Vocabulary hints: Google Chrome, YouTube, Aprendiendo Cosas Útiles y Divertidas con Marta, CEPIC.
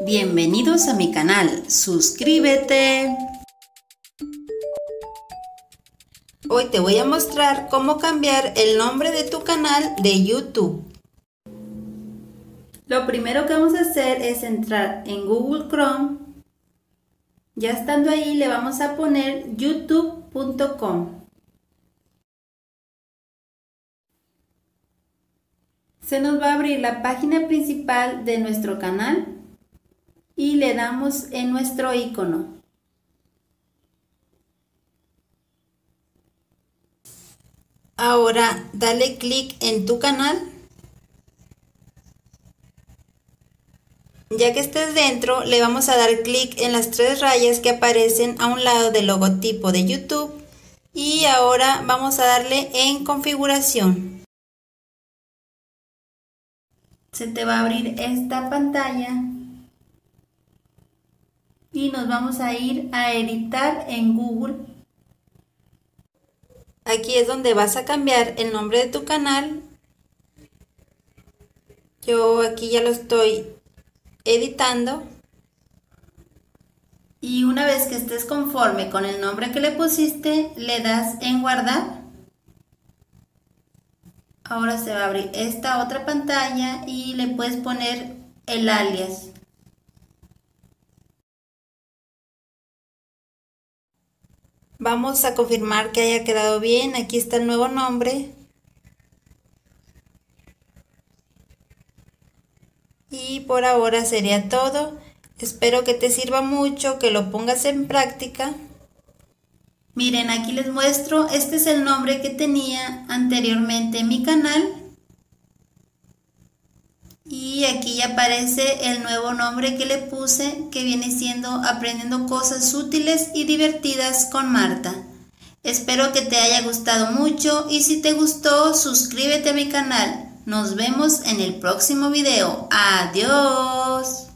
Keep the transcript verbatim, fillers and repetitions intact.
Bienvenidos a mi canal, suscríbete. Hoy te voy a mostrar cómo cambiar el nombre de tu canal de YouTube. Lo primero que vamos a hacer es entrar en Google Chrome. Ya estando ahí le vamos a poner youtube punto com. Se nos va a abrir la página principal de nuestro canal. Y le damos en nuestro icono. Ahora dale clic en tu canal. Ya que estés dentro, le vamos a dar clic en las tres rayas que aparecen a un lado del logotipo de YouTube. Y ahora vamos a darle en configuración. Se te va a abrir esta pantalla. Y nos vamos a ir a editar en Google. Aquí es donde vas a cambiar el nombre de tu canal. Yo aquí ya lo estoy editando. Y una vez que estés conforme con el nombre que le pusiste, le das en guardar. Ahora se va a abrir esta otra pantalla y le puedes poner el alias. Vamos a confirmar que haya quedado bien. Aquí está el nuevo nombre. Y por ahora sería todo. Espero que te sirva mucho, que lo pongas en práctica. Miren, aquí les muestro. Este es el nombre que tenía anteriormente en mi canal. Y aquí ya aparece el nuevo nombre que le puse, que viene siendo Aprendiendo Cosas Útiles y Divertidas con Marta. Espero que te haya gustado mucho y si te gustó, suscríbete a mi canal. Nos vemos en el próximo video. ¡Adiós!